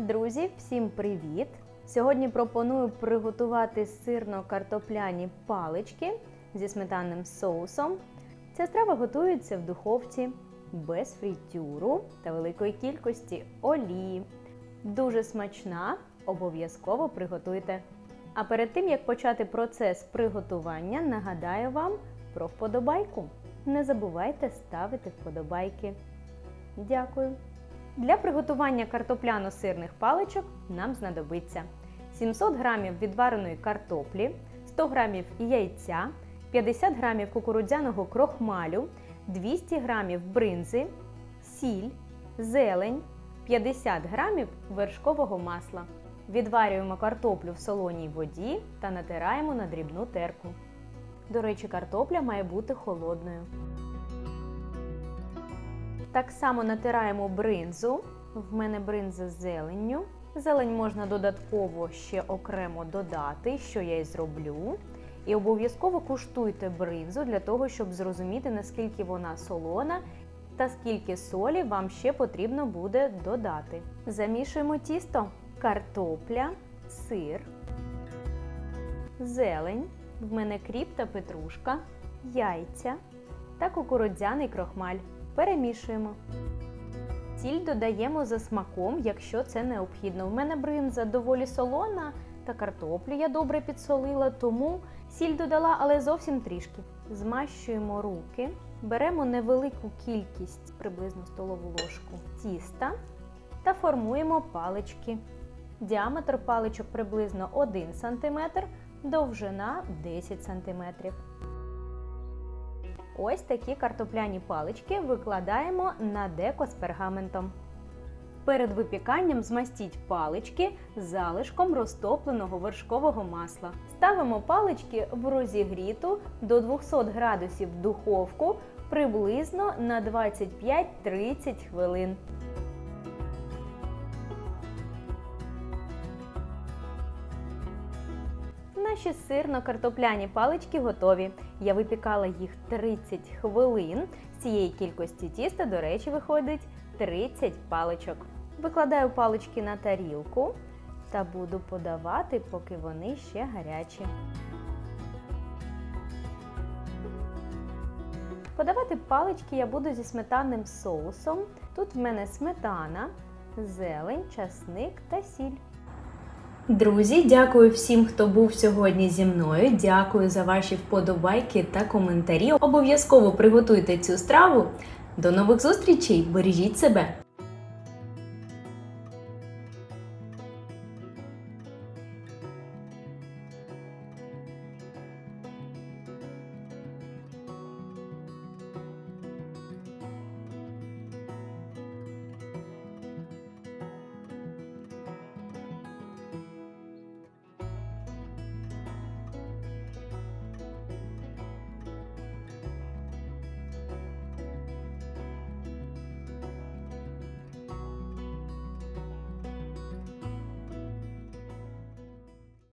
Друзі, всім привіт! Сьогодні пропоную приготувати сирно-картопляні палички зі сметанним соусом. Ця страва готується в духовці без фритюру та великої кількості олії. Дуже смачна, обов'язково приготуйте. А перед тим, як почати процес приготування, нагадаю вам про вподобайку. Не забувайте ставити вподобайки. Дякую! Для приготування картопляно-сирних паличок нам знадобиться 700 г відвареної картоплі, 100 г яйця, 50 г кукурудзяного крохмалю, 200 г бринзи, сіль, зелень, 50 г вершкового масла. Відварюємо картоплю в солоній воді та натираємо на дрібну терку. До речі, картопля має бути холодною. Так само натираємо бринзу, в мене бринза з зеленню. Зелень можна додатково ще окремо додати, що я і зроблю. І обов'язково куштуйте бринзу для того, щоб зрозуміти, наскільки вона солона та скільки солі вам ще потрібно буде додати. Замішуємо тісто. Картопля, сир, зелень, в мене кріп та петрушка, яйця та кукурудзяний крохмаль. Перемішуємо. Сіль додаємо за смаком, якщо це необхідно. У мене бринза доволі солона та картоплю я добре підсолила, тому сіль додала, але зовсім трішки. Змащуємо руки, беремо невелику кількість, приблизно столову ложку, тіста та формуємо палички. Діаметр паличок приблизно 1 см, довжина 10 см. Ось такі картопляні палички викладаємо на деко з пергаментом. Перед випіканням змастіть палички залишком розтопленого вершкового масла. Ставимо палички в розігріту до 200 градусів духовку приблизно на 25-30 хвилин. Наші сирно-картопляні палички готові. Я випікала їх 30 хвилин. З цієї кількості тіста, до речі, виходить 30 паличок. Викладаю палички на тарілку та буду подавати, поки вони ще гарячі. Подавати палички я буду зі сметанним соусом. Тут в мене сметана, зелень, часник та сіль. Друзі, дякую всім, хто був сьогодні зі мною. Дякую за ваші вподобайки та коментарі. Обов'язково приготуйте цю страву. До нових зустрічей! Бережіть себе!